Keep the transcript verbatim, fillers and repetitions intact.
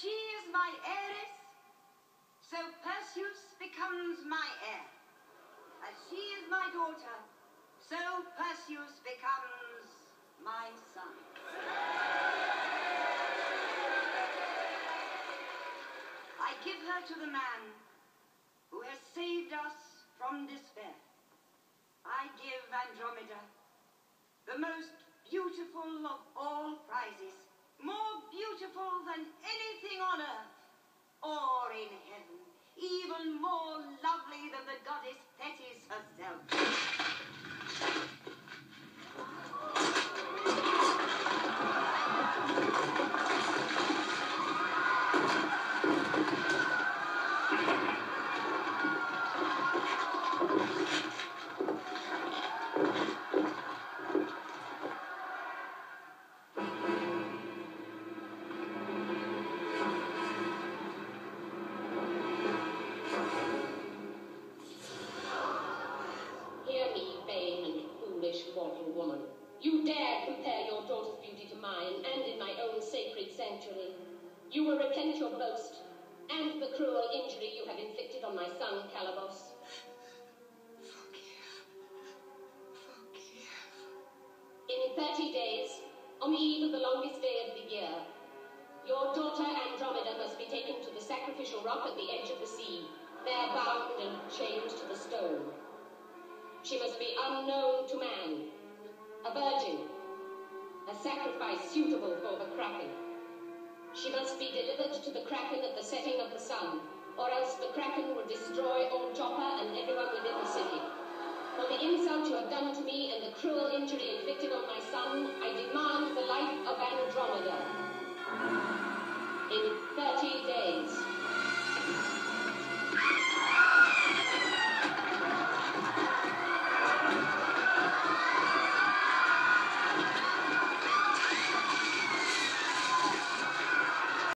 she is my heiress, so Perseus becomes my heir. As she is my daughter, so Perseus becomes my son. I give her to the man who has saved us from despair. I give Andromeda the most beautiful of all prizes, more beautiful than anything on earth or in heaven, even more lovely than the goddess Thetis herself. You will repent your boast and the cruel injury you have inflicted on my son, Calibos. Forgive. Forgive. In thirty days, on the eve of the longest day of the year, your daughter Andromeda must be taken to the sacrificial rock at the edge of the sea, there bound and chained to the stone. She must be unknown to man, a virgin, a sacrifice suitable for the Kraken. She must be delivered to the Kraken at the setting of the sun, or else the Kraken will destroy Old Chopper and everyone within the city. For the insult you have done